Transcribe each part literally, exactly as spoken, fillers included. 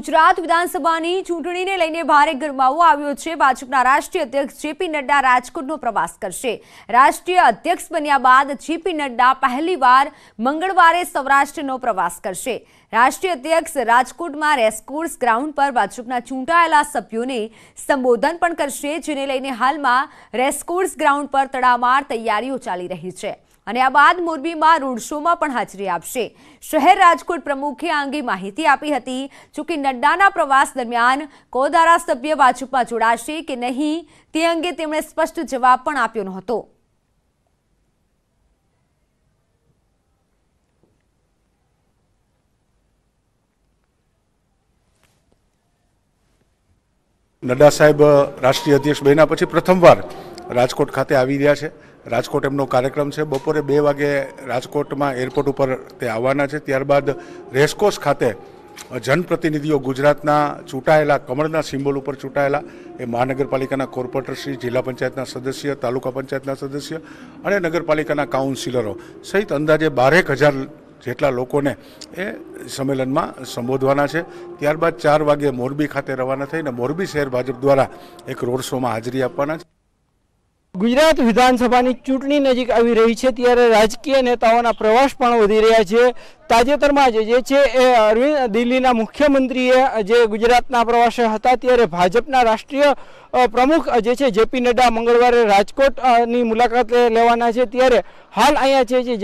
गुजरात विधानसभाની ચૂંટણીને લઈને ભારે ગરમાવો આવ્યો છે। ભાજપના રાષ્ટ્રીય અધ્યક્ષ જેપી નડ્ડા રાજકોટનો પ્રવાસ કરશે। રાષ્ટ્રીય અધ્યક્ષ બન્યા બાદ જેપી નડ્ડા પહેલીવાર મંગળવારે સૌરાષ્ટ્રનો પ્રવાસ કરશે। રાષ્ટ્રીય અધ્યક્ષ રાજકોટમાં રેસકોર્સ ગ્રાઉન્ડ પર ભાજપના ચૂંટાયેલા સભ્યોને સંબોધન પણ કરશે, જેને લઈને હાલમાં રેસકોર્સ ગ્રાઉન્ડ પર તડામાર તૈયારીઓ ચાલી રહી છે અને આ બાદ મોરબીમાં રોડ શોમાં પણ હાજરી આપશે। શહેર રાજકોટ પ્રમુખે આ અંગે માહિતી આપી હતી। જોકે નડ્ડાના પ્રવાસ દરમિયાન કોઈ ધારાસભ્ય ભાજપમાં જોડાશે કે નહીં તે અંગે તેમણે સ્પષ્ટ જવાબ પણ આપ્યો નહોતો। નડ્ડા સાહેબ રાષ્ટ્રીય અધ્યક્ષ બન્યા પછી પ્રથમવાર राजकोट खाते आवी रह्या छे। राजकोट एमनो कार्यक्रम है बपोरे बे वागे राजकोट में एरपोर्ट पर आवाना है। त्यारबाद रेसकोर्स खाते जनप्रतिनिधिओ गुजरातना चूंटायेला कमळना सीम्बोल पर चूंटायेला ए महानगरपालिकाना कोर्पोरेटरश्री, जिला पंचायतना सदस्य, तालुका पंचायतना सदस्य अने नगरपालिकाना काउंसिलरो सहित अंदाजे बारेक हज़ार જેટલા લોકોને એ સંમેલનમાં સંબોધવાના છે। ત્યારબાદ ચાર વાગે મોરબી ખાતે રવાના થઈને મોરબી શહેર ભાજપ દ્વારા એક રોડ શોમાં હાજરી આપવાના છે। गुजरात विधानसभा की चूंटणी नजीक आ रही है, त्यारे राजकीय नेताओं प्रवास वधी रह्या छे। ताजेतर में अरविंद दिल्ली मुख्यमंत्रीए जे गुजरात प्रवास था, त्यारे भाजपा राष्ट्रीय प्रमुख जे जेपी नड्डा मंगलवार राजकोट नी मुलाकात लेवाना छे। त्यारे हाल अहींया छे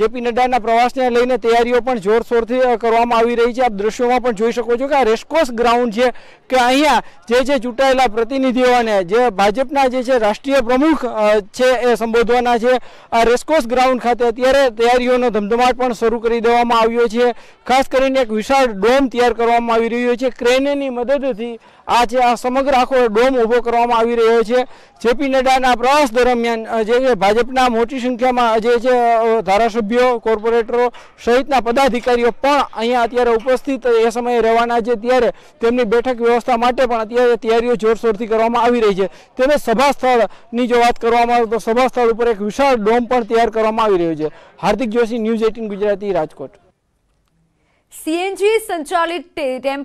जेपी नड्डा प्रवास ने लईने तैयारीओ पण जोरशोर थी करवामां आवी रही छे। आप दृश्यों में जोई शको छो के आ रेसकोर्स ग्राउंड है कि अहींया जे चूंटायेला प्रतिनिधिओने जे भाजपना जे राष्ट्रीय प्रमुख है संबोधवाना छे। आ रेसकोर्स ग्राउंड खाते त्यारे तैयारीओनो धमधमाट पण शरू करी देवामां आव्यो छे। खास करीने एक विशाल डोम तैयार करवामां आवी रह्यो छे। क्रेननी मददथी आ जे आ समग्र आखो डोम उभो करवामां आवी रह्यो छे। जेपी नड्डाना प्रवास दरमियान जे भाजपना मोटी संख्या में जे धारासभ्यो, कोर्पोरेटरो सहितना पदाधिकारी पण अहींया अत्यारे उपस्थित ए समये रहेवाना छे। त्यारे तेमनी बेठक व्यवस्था माटे पण अत्यारे तैयारीओ जोरशोरथी करवामां आवी रही छे। तेमज सभा स्थळनी जो वात करवामां आवे तो सभा स्थळ उपर एक विशाल डोम पण तैयार करवामां आवी रह्यो छे। हार्दिक जोशी, न्यूज अठारह गुजराती, राजकोट। सीएनजी संचालित टेम्पो